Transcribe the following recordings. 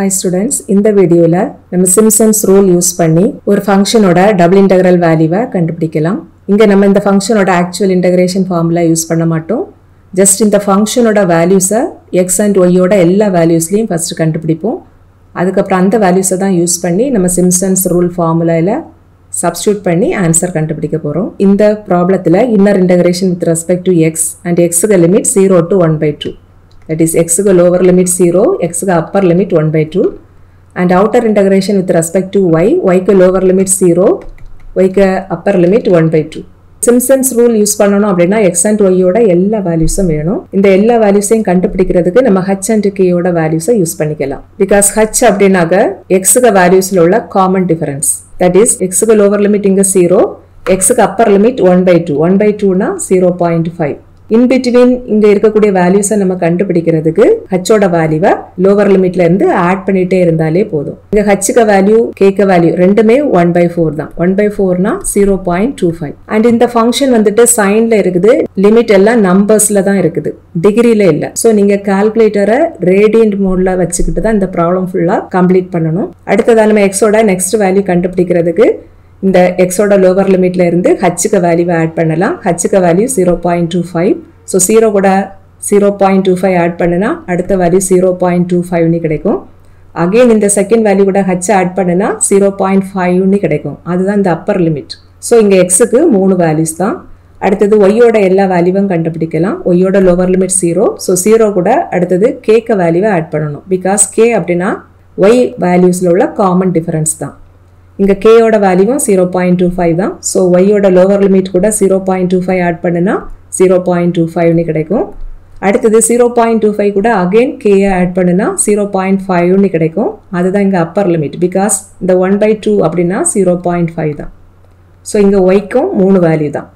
Hi students, in the video la nama Simpson's rule use panni or function oda double integral value va kandupidikalam. Inga nama indha function oda actual integration formula use panna mattom. Just indha function oda values x and y oda ella values liyum first kandupidipom. Adukapra andha values ah dhan use panni nama Simpson's rule formula la substitute panni answer kandupidikka porom. Indha problem la inner integration with respect to x and x ku limit 0 to 1/2. That is x go lower limit 0, x go upper limit 1/2, and outer integration with respect to y go lower limit 0, y go upper limit 1/2. Simpson's rule use பண்ணனும் அப்படினா x and y ஓட எல்லா வேல்யூஸும் வேணும். இந்த எல்லா வேல்யூஸையும் கண்டுபிடிக்கிறதுக்கு நம்ம h and k ஓட வேல்யூஸை யூஸ் பண்ணிக்கலாம். Because h அப்படினாக x க்கு வேல்யூஸ்ல உள்ள common difference. That is x go lower limit இங்க 0, x go upper limit 1/2. 1/2 னா 0.5. In between இங்க இருக்கக்கூடிய values நம்ம கண்டுபிடிக்கிறதுக்கு h ஓட வேல்யூவை lower limitல இருந்து add பண்ணிட்டே இருந்தாலே போதும். இங்க h க்கு வேல்யூ k க்கு வேல்யூ ரெண்டுமே 1/4 தான். 1/4 னா 0.25. and இந்த ஃபங்க்ஷன் வந்துட்டு சைன்ல இருக்குது. லிமிட் எல்லாம் நம்பர்ஸ்ல தான் இருக்குது. டிகிரில இல்ல. சோ நீங்க கால்குலேட்டரை gradient மோட்ல வச்சிக்கிட்டு தான் இந்த ப்ராப்ளம் ஃபுல்லா கம்ப்ளீட் பண்ணனும். அடுத்து நம்ம x ஓட next வேல்யூ கண்டுபிடிக்கிறதுக்கு இந்த x ஓட lower limitல இருந்து h க்கு வேல்யூவை add பண்ணலாம். h க்கு வேல்யூ 0.25. so 0 கூட 0.25 add பண்ணனா அடுத்த வேல்யூ 0.25 னு கிடைக்கும். again இந்த செகண்ட் வேல்யூ கூட h add பண்ணனா 0.5 னு கிடைக்கும். அதுதான் இந்த upper limit. so இங்க x க்கு 3 values தான். அடுத்து y ஓட எல்லா வேல்யூவும் கண்டுபிடிக்கலாம். y ஓட lower limit 0. so 0 கூட அடுத்து k க்கு வேல்யூவை add பண்ணனும். because k அப்படினா y valuesல உள்ள common difference தான். இங்க k ஓட வேல்யூ 0.25 தான். சோ y ஓட லோவர் லிமிட் கூட 0.25 ஆட் பண்ணனா 0.25 னு கிடைக்கும். அடுத்து 0.25 கூட அகைன் k ஐ ஆட் பண்ணனா 0.5 னு கிடைக்கும். அதுதான் இங்க அப்பர் லிமிட். because இந்த 1/2 அப்படினா 0.5 தான். சோ இங்க y க்கு 3 வேல்யூ தான்.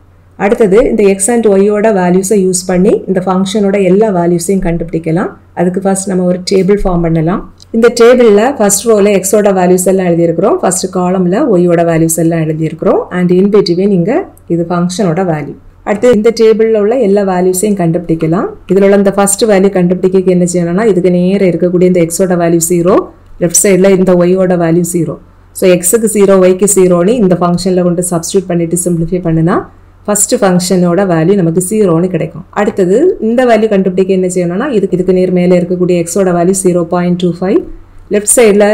அடுத்து இந்த x and y ஓட வேல்யூஸை யூஸ் பண்ணி இந்த ஃபங்க்ஷனோட எல்லா வேல்யூஸையும் கண்டுபிடிக்கலாம். அதுக்கு ஃபர்ஸ்ட் நம்ம ஒரு டேபிள் ஃபார்ம் பண்ணலாம். இந்த டேபிள்ல ஃபர்ஸ்ட் ரோல x ஓட values எல்லாம் எழுதி இருக்கோம். ஃபர்ஸ்ட் காலம்ல y ஓட values எல்லாம் எழுதி இருக்கோம். and in between இங்க இது ஃபங்க்ஷன் ஓட வேல்யூ. அடுத்து இந்த டேபிள்ல உள்ள எல்லா வேல்யூஸையும் கண்டுபிடிக்கலாம். இதுல உள்ள அந்த ஃபர்ஸ்ட் வேல்யூ கண்டுபிடிக்க என்ன செய்யணும்னா இதுக்கு நேரா இருக்கக்கூடிய இந்த x ஓட வேல்யூ 0, லெஃப்ட் சைடுல இந்த y ஓட வேல்யூ 0. சோ x க்கு 0, y க்கு 0 னு இந்த ஃபங்க்ஷன்ல கொண்டு சப்ஸ்டிட்யூட் பண்ணிட்டு சிம்பிளிஃபை பண்ணினா ஃபர்ஸ்ட் ஃபங்க்ஷனோட வேல்யூ நமக்கு 0 னு கிடைக்கும். அடுத்து இந்த வேல்யூ கண்டுபிடிக்க என்ன செய்யணும்னா இதுக்கு நேர் மேலே இருக்கக்கூடிய x ஓட வேல்யூ 0.25, லெஃப்ட் சைடுல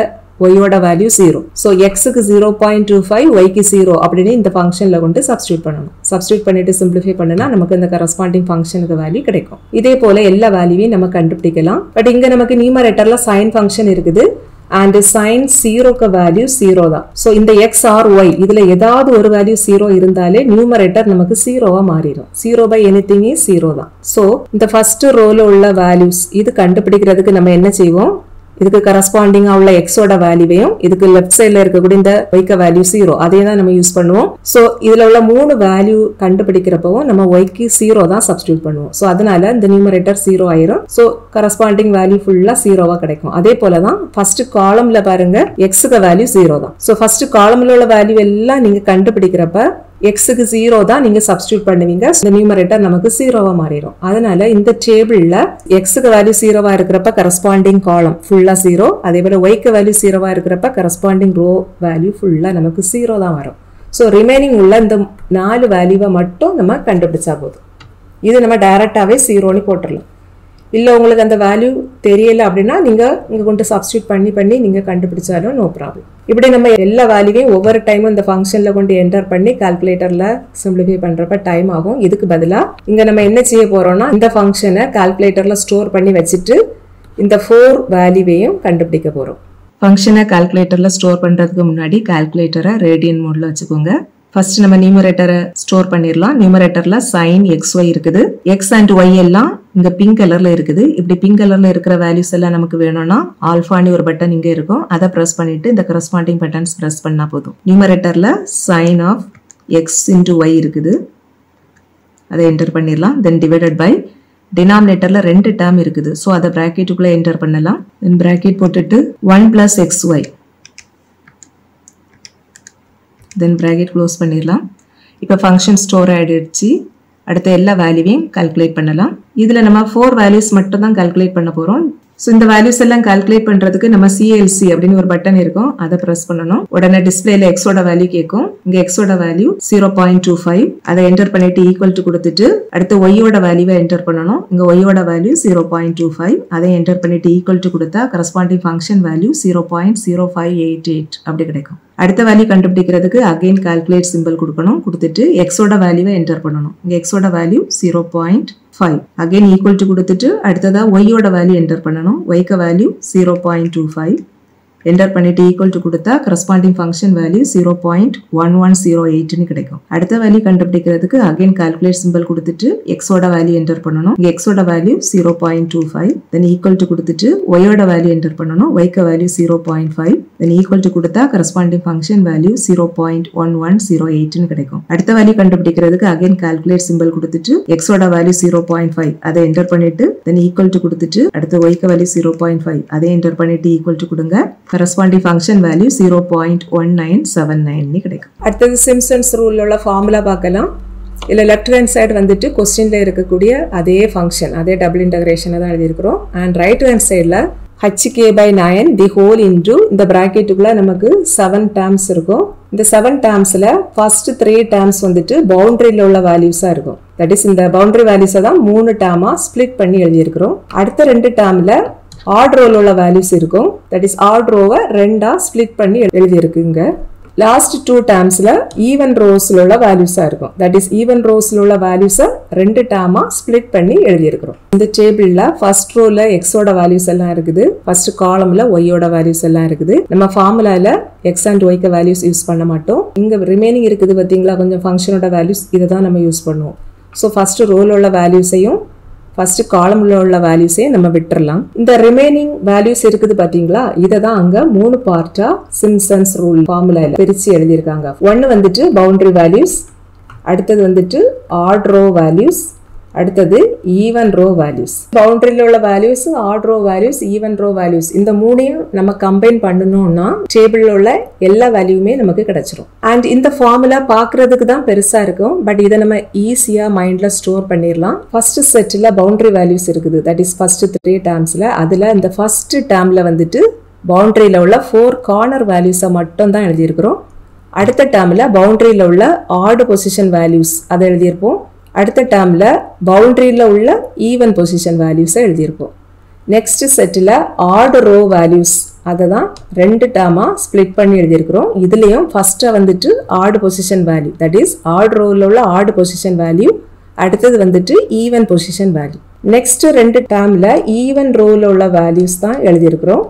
y ஓட வேல்யூ 0. சோ x க்கு 0.25, y க்கு 0 அப்படினே இந்த ஃபங்க்ஷன்ல கொண்டு சப்ஸ்டிட்யூட் பண்ணனும். சப்ஸ்டிட்யூட் பண்ணிட்டு சிம்பிளிஃபை பண்ணனா நமக்கு இந்த கரஸ்பாண்டிங் ஃபங்க்ஷனுக்கு வேல்யூ கிடைக்கும். இதே போல எல்லா வேல்யூவையும் நம்ம கண்டுபிடிக்கலாம். பட் இங்க நமக்கு நியூமரேட்டர்ல sin ஃபங்க்ஷன் இருக்குது. and sin 0 க்கு வேல்யூ 0 தான். சோ இந்த x or y இதுல ஏதாவது ஒரு வேல்யூ 0 இருந்தாலே நியூமரேட்டர் நமக்கு 0 ஆ மாறிடும். 0/anything is 0 தான். சோ இந்த ஃபர்ஸ்ட் ரோல உள்ள values இது கண்டுபிடிக்கிறதுக்கு நம்ம என்ன செய்வோம், இதுக்கு கரஸ்பாண்டிங்கா உள்ள x ஓட வேல்யூவையும் இதுக்கு லெஃப்ட் சைடுல இருக்கக்கூடிய இந்த y க்கு வேல்யூ 0 அதே தான் நம்ம யூஸ் பண்ணுவோம். சோ இதுல உள்ள மூணு வேல்யூ கண்டுபிடிக்கிறப்போ நம்ம y க்கு 0 தான் சப்ஸ்டிட்யூட் பண்ணுவோம். சோ அதனால இந்த நியூமரேட்டர் 0 ஆயிரும். சோ கரஸ்பாண்டிங் வேல்யூ ஃபுல்லா 0 வா கிடைக்கும். அதே போல தான் ஃபர்ஸ்ட் காலம்ல பாருங்க x க்கு வேல்யூ 0 தான். சோ ஃபர்ஸ்ட் காலம்ல உள்ள வேல்யூ எல்லாம் நீங்க கண்டுபிடிக்கிறப்ப x க்கு 0 தான் நீங்க சப்ஸ்டிட்யூட் பண்ணுவீங்க. இந்த நியூமரேட்டர் நமக்கு 0 ஆ மாறிடும். அதனால இந்த டேபிள்ல x க்கு வேல்யூ 0 ஆ இருக்கறப்ப கரஸ்பாண்டிங் காலம் ஃபுல்லா 0, அதே போல y க்கு வேல்யூ 0 ஆ இருக்கறப்ப கரஸ்பாண்டிங் ரோ வேல்யூ ஃபுல்லா நமக்கு 0 தான் வரும். சோ ரிமைனிங் உள்ள இந்த 4 வேல்யூவை மட்டும் நம்ம கண்டுபிடிச்சா போதும். இது நம்ம டைரக்டாவே 0 னு போட்டுறலாம். இல்ல உங்களுக்கு அந்த வேல்யூ தெரியல அப்படினா நீங்க இங்க கொண்டு சப்ஸ்டிட்யூட் பண்ணி நீங்க கண்டுபிடிச்சாலும் நோ ப்ராப்ளம். இப்படி நம்ம எல்லா வேல்யூவையும் ஒவ்வொரு டைமும் இந்த ஃபங்க்ஷன்ல கொண்டு என்டர் பண்ணி கால்குலேட்டர்ல சிம்பிளிஃபை பண்றப்ப டைம் ஆகும். இதுக்கு பதிலா இங்க நம்ம என்ன செய்ய போறோம்னா இந்த ஃபங்க்ஷனை கால்குலேட்டர்ல ஸ்டோர் பண்ணி வச்சிட்டு இந்த 4 வேல்யூவையும் கண்டுபிடிக்க போறோம். ஃபங்க்ஷனை கால்குலேட்டர்ல ஸ்டோர் பண்றதுக்கு முன்னாடி கால்குலேட்டரை ரேடியன் மோட்ல வச்சுக்கோங்க. ஃபர்ஸ்ட் நம்ம நியூமரேட்டரை ஸ்டோர் பண்ணிரலாம். நியூமரேட்டர்ல sin xy இருக்குது. x and y எல்லாம் இங்க பிங்க் கலர்ல இருக்குது. இப்படி பிங்க் கலர்ல இருக்கிற வேல்யூஸ் எல்லாம் நமக்கு வேணும்னா ஆல்ஃபா னு ஒரு பட்டன் இங்க இருக்கும். அத பிரஸ் பண்ணிட்டு இந்த கரஸ்பாண்டிங் பட்டன்ஸ் பிரஸ் பண்ணா போதும். நியூமரேட்டர்ல sin of x into y இருக்குது. அத என்டர் பண்ணிரலாம். then divided by denominatorல ரெண்டு டேர்ம் இருக்குது. சோ அத பிராக்கெட்டுக்குள்ள என்டர் பண்ணலாம். then பிராக்கெட் போட்டுட்டு 1 + xy then bracket close பண்ணிரலாம். இப்போ ஃபங்க்ஷன் ஸ்டோர் ஆயிடுச்சு. அடுத்து எல்லா வேல்யூவையும் கால்குலேட் பண்ணலாம். இதுல நம்ம 4 வேல்யூஸ் மட்டும் தான் கால்குலேட் பண்ண போறோம். So இந்த values எல்லாம் calculate பண்றதுக்கு நம்ம CLC அப்படின ஒரு பட்டன் இருக்கும் அத press பண்ணனும் உடனே டிஸ்ப்ளேல x ஓட வேல்யூ கேக்கும் இங்க x ஓட வேல்யூ 0.25 அத என்டர் பண்ணிட்டு equal to கொடுத்துட்டு அடுத்து y ஓட வேல்யூவை என்டர் பண்ணனும் இங்க y ஓட வேல்யூ 0.25 அத என்டர் பண்ணிட்டு equal to கொடுத்தா corresponding function value 0.0588 அப்படி கிடைக்கும் அடுத்த வேல்யூ கண்டுபிடிக்கிறதுக்கு again calculate symbol கொடுக்கணும் கொடுத்துட்டு x ஓட வேல்யூவை என்டர் பண்ணனும் இங்க x ஓட வேல்யூ 0.5 again equal to கொடுத்துட்டு அடுத்ததா y ஓட வேல்யூ என்டர் பண்ணனும் y க்கு வேல்யூ 0.25 என்டர் பண்ணிட்டு equal to கொடுத்தா corresponding function value 0.1108 னு கிடைக்கும் அடுத்த வேல்யூ கண்டுபிடிக்கிறதுக்கு again calculate symbol கொடுத்துட்டு x ஓட வேல்யூ என்டர் பண்ணனும் இங்க x ஓட வேல்யூ 0.25 then equal to கொடுத்துட்டு y ஓட வேல்யூ என்டர் பண்ணனும் y க்கு வேல்யூ 0.5 then equal to கொடுத்தா corresponding function value 0.1108 னு கிடைக்கும் அடுத்த வேல்யூ கண்டுபிடிக்கிறதுக்கு again calculate symbol கொடுத்துட்டு x ஓட வேல்யூ 0.5 அதை என்டர் பண்ணிட்டு then equal to கொடுத்துட்டு அடுத்து y க்கு வேல்யூ 0.5 அதை என்டர் பண்ணிட்டு equal to கொடுங்க corresponding function value 0.1979 அடுத்து Simpson's rule உள்ள formula பார்க்கலாம் இல்ல left hand side வந்துட்டு questionல இருக்கக்கூடிய அதே function அதே double integration தான் எழுதி இருக்கோம் and right hand sideல hk by 9 the whole into இந்த bracketக்குள்ள நமக்கு 7 terms இருக்கும் இந்த 7 termsல first 3 terms வந்துட்டு boundaryல உள்ள values ஆ இருக்கும் that is இந்த boundary values தான் 3 term ஆ split பண்ணி எழுதி இருக்கோம் அடுத்த 2 termல odd row உள்ள values இருக்கும் that is odd row ரெண்டா split பண்ணி எழுதி இருக்குங்க last 2 termsல even rows உள்ள values இருக்கும் that is even rows உள்ள values ரெண்டு term split பண்ணி எழுதி இருக்கோம் இந்த டேபிள்ல first rowல x ஓட values எல்லாம் இருக்குது first columnல y ஓட values எல்லாம் இருக்குது நம்ம ஃபார்முலால x and y க்கு values யூஸ் பண்ண மாட்டோம் இங்க remaining இருக்குது பாத்தீங்களா கொஞ்சம் ஃபங்க்ஷனோட values இத தான் நம்ம யூஸ் பண்ணுவோம் so first rowல உள்ள values ஐயும் first column ல உள்ள values ஏ நம்ம விட்டுறலாம் இந்த remaining values இருக்குது பாத்தீங்களா இத தான் அங்க மூணு பார்ட்டா Simpson's rule formulaல பிரிச்சு எழுதி இருக்காங்க ஒன்னு வந்துட்டு boundary values அடுத்து வந்துட்டு odd row values அடுத்து even row values boundary ல உள்ள values odd row values even row values இந்த மூணையும் நம்ம கம்பைன் பண்ணனும்னா டேபிள் ல உள்ள எல்லா வேல்யூமே நமக்கு கிடைச்சிரும் and இந்த ஃபார்முலா பாக்குறதுக்கு தான் பெருசா இருக்கும் பட் இத நம்ம ஈஸியா மைண்ட்ல ஸ்டோர் பண்ணிரலாம் first செட்ல boundary values இருக்குது that is first 3 termsல அதுல இந்த first termல வந்துட்டு boundary ல உள்ள 4 corner values மட்டும் தான் எழுதி இருக்கோம் அடுத்த termல boundary ல உள்ள odd position values அத எழுதி இருப்போம் அடுத்த டேர்ம்ல பவுண்டரியில உள்ள ஈவன் பொசிஷன் values எழுதி இருப்போம் நெக்ஸ்ட் செட்ல odd row values அத தான் ரெண்டு டேர்மா ஸ்ப்ளிட் பண்ணி எழுதி இருக்கோம் இதுலயும் ஃபர்ஸ்ட் வந்துட்டு odd position value that is odd row ல உள்ள odd position value அடுத்து வந்துட்டு even position value நெக்ஸ்ட் ரெண்டு டேர்ம்ல even row ல உள்ள values தான் எழுதி இருக்கோம்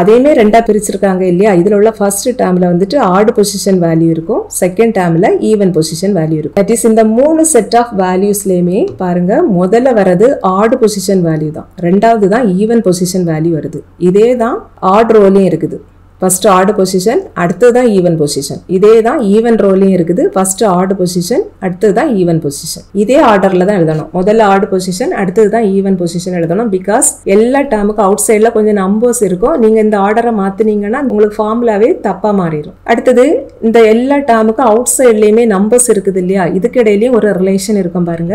அதேமே ரெண்டா பிரிச்சிருக்காங்க இல்லையா இதுல உள்ள first termல வந்துட்டு odd position value இருக்கும் second termல even position value இருக்கும் that is இந்த மூணு set of valuesலயே பாருங்க முதல்ல வரது odd position value தான் இரண்டாவது தான் even position value வருது இதே தான் odd rowலயே இருக்குது first odd position அடுத்து தான் even position இதே தான் even rowலயே இருக்குது first odd position அடுத்து தான் even position இதே ஆர்டர்ல தான் எழுதணும் முதல்ல odd position அடுத்து தான் even position எழுதணும் because எல்லா டேர்முக்கு அவுட் சைடுல கொஞ்சம் நம்பர்ஸ் இருக்கும் நீங்க இந்த ஆர்டரை மாத்துனீங்கன்னா உங்களுக்கு ஃபார்முலாவே தப்பா மாறிடும் அடுத்து இந்த எல்லா டேர்முக்கு அவுட் சைடுலயே நம்பர்ஸ் இருக்குது இல்லையா இதுக்கிடையில ஒரு ரிலேஷன் இருக்கும் பாருங்க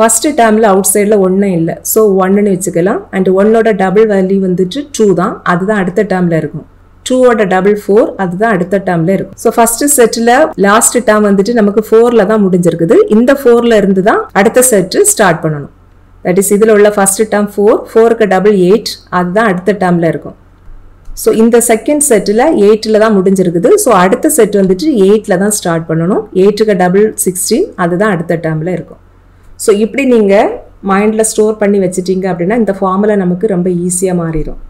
first termல அவுட் சைடுல 1 இல்ல so 1 னு வெச்சுக்கலாம் and 1 ஓட டபுள் வேல்யூ வந்துட்டு 2 தான் அதுதான் அடுத்த டேர்ம்ல இருக்கும் 2 ஓட டபுள் 4 அதுதான் அடுத்த டேர்ம்ல இருக்கும் சோ ஃபர்ஸ்ட் செட்ல லாஸ்ட் டேர்ம் வந்துட்டு நமக்கு 4 ல தான் முடிஞ்சிருக்குது இந்த 4 ல இருந்து தான் அடுத்த செட் ஸ்டார்ட் பண்ணனும் தட் இஸ் இதுல உள்ள ஃபர்ஸ்ட் டேர்ம் 4 4 க்கு டபுள் 8 அதுதான் அடுத்த டேர்ம்ல இருக்கும் சோ இந்த செகண்ட் செட்ல 8 ல தான் முடிஞ்சிருக்குது சோ அடுத்த செட் வந்துட்டு 8 ல தான் ஸ்டார்ட் பண்ணனும் 8 க்கு டபுள் 16 அதுதான் அடுத்த டேர்ம்ல இருக்கும் சோ இப்படி நீங்க மைண்ட்ல ஸ்டோர் பண்ணி வெச்சிட்டீங்க அப்படினா இந்த ஃபார்முலா நமக்கு ரொம்ப ஈஸியா மாறிடும்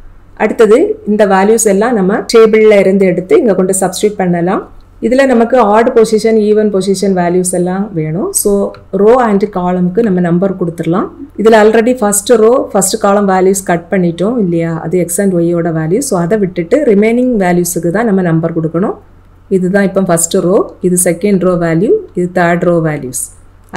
அடுத்து இந்த values எல்லாம் நம்ம டேபிள்ல இருந்து எடுத்து இங்க கொண்டு சப்ஸ்டிட் பண்ணலாம் இதுல நமக்கு odd position even position values எல்லாம் வேணும் சோ row and column க்கு நம்ம நம்பர் கொடுத்துறலாம் இதுல already first row first column values cut பண்ணிட்டோம் இல்லையா அது x and y ஓட values சோ அத விட்டுட்டு remaining values க்கு தான் நம்ம நம்பர் கொடுக்கணும் இதுதான் இப்போ first row இது second row value இது third row values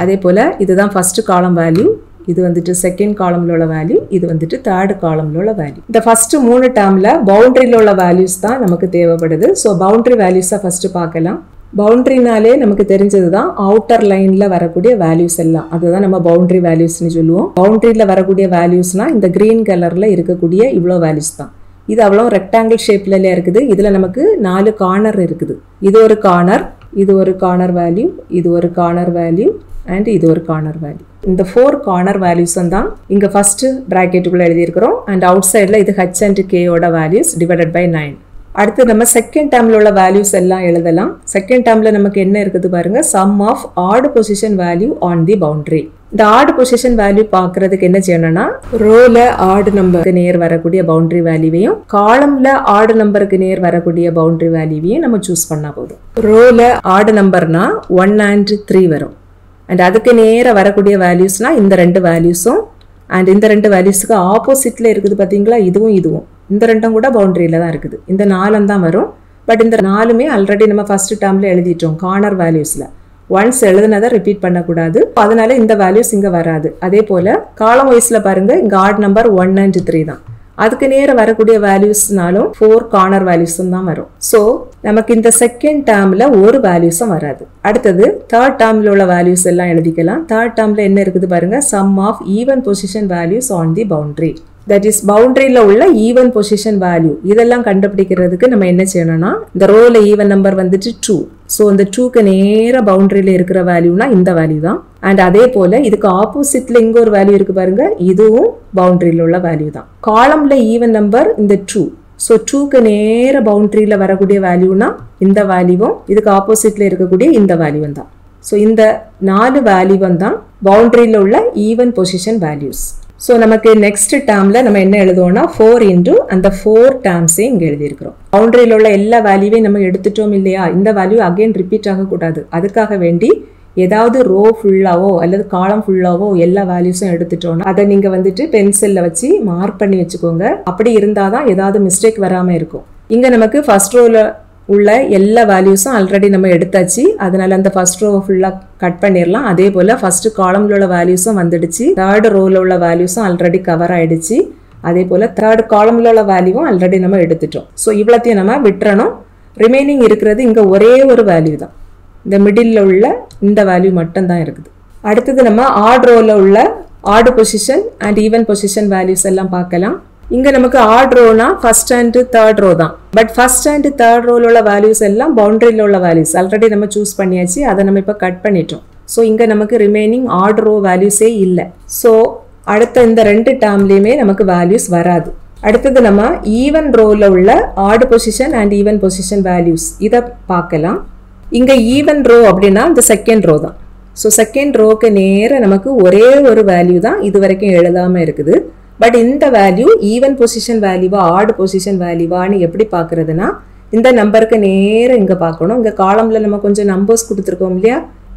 அதேபோல இதுதான் first column value இது வந்துட்டு செகண்ட் காலம்ல உள்ள வேல்யூ இது வந்துட்டு தேர்ட் காலம்ல உள்ள வேல்யூ இந்த ஃபர்ஸ்ட் மூணு டேர்ம்ல பவுண்டரியில உள்ள வேல்யூஸ் தான் நமக்கு தேவைப்படுது சோ பவுண்டரி வேல்யூஸை ஃபர்ஸ்ட் பார்க்கலாம் boundary naale namakku therinjadhu outer line la varakudiya values ella adha nama boundary values nu solluvom boundary la varakudiya values na inda green color la irukakudiya ivlo values da idu avlo rectangle shape la irukudhu idla namakku naalu corner irukudhu idu oru corner value idu oru corner value and idu oru corner value. In the four corner values andam inga first bracket ku eludhi irukirom and outside la idu h and k oda values divided by 9. அடுத்து நம்ம second டேர்ம்ல உள்ள values எல்லாம் எழுதலாம். Second டேர்ம்ல நமக்கு என்ன இருக்குது பாருங்க, sum of odd position value on the boundary. இந்த odd position value பார்க்கிறதுக்கு என்ன செய்யணும்னா, ரோல odd நம்பருக்கு நேர் வரக்கூடிய boundary வேல்யூவையும் காலம்ல odd நம்பருக்கு நேர் வரக்கூடிய boundary வேல்யூவையும் நம்ம சூஸ் பண்ணா போதும். ரோல odd நம்பர்னா 1 and 3 வரும். அண்ட் அதுக்கு நேரா வரக்கூடிய வேல்யூஸ்னா இந்த ரெண்டு வேல்யூஸும் அண்ட் இந்த ரெண்டு வேல்யூஸ்க்கு ஆப்போசிட்ல இருக்குது பாத்தீங்களா, இதுவும் இதுவும் இந்த ரெண்டும் கூட பவுண்டரியில தான் இருக்குது. இந்த நாலும் தான் வரும். பட் இந்த நாலுமே ஆல்ரெடி நம்ம ஃபர்ஸ்ட் டேர்ம்ல எழுதிட்டோம் கார்னர் வேல்யூஸ்ல. ஒன்ஸ் எழுதுனதை ரிப்பீட் பண்ணக்கூடாது, அதனால இந்த வேல்யூஸ் இங்க வராது. அதே போல காலம் வைஸ்ல பாருங்க, இங்க ஆட் நம்பர் 1 and 3 தான். அதுக்கு நேர வரக்கூடிய வேல்யூஸ்னாலும் ஃபோர் கார்னர் வேல்யூஸும் தான் வரும். ஸோ நமக்கு இந்த செகண்ட் டேர்ம்ல ஒரு வேல்யூஸும் வராது. அடுத்தது தேர்ட் டேர்ம்ல உள்ள வேல்யூஸ் எல்லாம் எழுதிக்கலாம். தேர்ட் டேர்ம்ல என்ன இருக்குது பாருங்க, sum of even position values on the boundary. That is boundary la ulla even position value. இதெல்லாம் கண்டுபிடிக்கிறதுக்கு நம்ம என்ன செய்யணும்னா, இந்த ரோல ஈவன் நம்பர் வந்துட்டு 2. ஸோ இந்த 2க்கு நேர பவுண்டரியில இருக்கிற வேல்யூனா இந்த வேல்யூ தான். அண்ட் அதே போல இதுக்கு ஆப்போசிட்ல இங்க ஒரு வேல்யூ இருக்கு பாருங்க, இதுவும் பவுண்டரியில உள்ள வேல்யூ தான். காலம்ல ஈவன் நம்பர் இந்த 2. ஸோ 2க்கு நேர பவுண்டரியில வரக்கூடிய வேல்யூனா இந்த வேல்யூவும் இதுக்கு ஆப்போசிட்ல இருக்கக்கூடிய இந்த வேல்யூவும் தான். ஸோ இந்த நாலு வேல்யூவும் தான் பவுண்டரியில உள்ள ஈவன் பொசிஷன் வேல்யூஸ். So நமக்கு நெக்ஸ்ட் டேர்ம்ல நம்ம என்ன எழுதுவோம்னா 4 into அந்த 4 டேர்ம்ஸே இங்க எழுதி இருக்கிறோம். பவுண்டரியில உள்ள எல்லா வேல்யூவையும் நம்ம எடுத்துட்டோம் இல்லையா, இந்த வேல்யூ அகைன் ரிப்பீட் ஆகக்கூடாது. அதுக்காக வேண்டி ஏதாவது ரோ ஃபுல்லாவோ அல்லது காலம் ஃபுல்லாவோ எல்லா வேல்யூஸும் எடுத்துட்டோம்னா அதை நீங்க வந்துட்டு பென்சில்ல வச்சு மார்க் பண்ணி வச்சுக்கோங்க. அப்படி இருந்தாதான் ஏதாவது மிஸ்டேக் வராம இருக்கும். இங்க நமக்கு ஃபர்ஸ்ட் ரோல உள்ள எல்லா வேல்யூஸும் ஆல்ரெடி நம்ம எடுத்தாச்சு, அதனால அந்த ஃபர்ஸ்ட் ரோ ஃபுல்லாக கட் பண்ணிடலாம். அதே போல் ஃபர்ஸ்ட் காலம்ல உள்ள வேல்யூஸும் வந்துடுச்சு, தேர்ட் ரோவில் உள்ள வேல்யூஸும் ஆல்ரெடி கவர் ஆயிடுச்சு, அதே போல் தேர்ட் காலம்ல உள்ள வேல்யூவும் ஆல்ரெடி நம்ம எடுத்துட்டோம். ஸோ இவ்வளோத்தையும் நம்ம விட்டுறணும். ரிமைனிங் இருக்கிறது இங்கே ஒரே ஒரு வேல்யூ தான், இந்த மிடில் உள்ள இந்த வேல்யூ மட்டும்தான் இருக்குது. அடுத்தது நம்ம ஆட் ரோவில் உள்ள odd position and even position values எல்லாம் பார்க்கலாம். இங்க நமக்கு ஆட் ரோனா ஃபர்ஸ்ட் அண்ட் தேர்ட் ரோ தான். பட் ஃபர்ஸ்ட் அண்ட் தேர்ட் ரோல உள்ள வேல்யூஸ் எல்லாம் பவுண்டரியில உள்ள வேல்யூஸ் ஆல்ரெடி நம்ம சூஸ் பண்ணியாச்சு, அதை நம்ம இப்போ கட் பண்ணிட்டோம். ஸோ இங்க நமக்கு ரிமைனிங் ஆட் ரோ வேல்யூஸே இல்லை. ஸோ அடுத்த இந்த ரெண்டு டேர்ம்லயுமே நமக்கு வேல்யூஸ் வராது. அடுத்தது நம்ம ஈவன் ரோல உள்ள odd position and even position values இதை பார்க்கலாம். இங்க ஈவன் ரோ அப்படின்னா இந்த செகண்ட் ரோ தான். ஸோ செகண்ட் ரோக்கு நேர நமக்கு ஒரே ஒரு வேல்யூ தான் இது வரைக்கும் எழுதாம இருக்குது. பட் இந்த வேல்யூ ஈவன் பொசிஷன் வேல்யூவா ஆட் பொசிஷன் வேல்யூவான்னு எப்படி பார்க்குறதுனா, இந்த நம்பருக்கு நேராக இங்கே பார்க்கணும். இங்கே காலமில் நம்ம கொஞ்சம் நம்பர்ஸ் கொடுத்துருக்கோம் இல்லையா,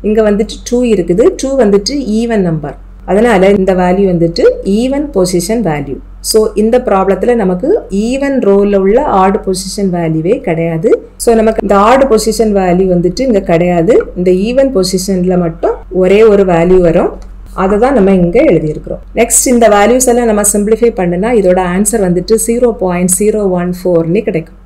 இங்கே வந்துட்டு 2 இருக்குது. 2 வந்துட்டு ஈவன் நம்பர், அதனால் இந்த வேல்யூ வந்துட்டு ஈவன் பொசிஷன் வேல்யூ. ஸோ இந்த ப்ராப்ளத்தில் நமக்கு ஈவன் ரோவில் உள்ள ஆட் பொசிஷன் வேல்யூவே கிடையாது. ஸோ நமக்கு இந்த ஆட் பொசிஷன் வேல்யூ வந்துட்டு இங்கே கிடையாது. இந்த ஈவன் பொசிஷனில் மட்டும் ஒரே ஒரு வேல்யூ வரும், அதை தான் நம்ம இங்கே எழுதியிருக்கிறோம். நெக்ஸ்ட் இந்த வேல்யூஸ் எல்லாம் நம்ம சிம்பிளிஃபை பண்ணினா இதோட ஆன்சர் வந்துட்டு 0.014ன்னு கிடைக்கும்.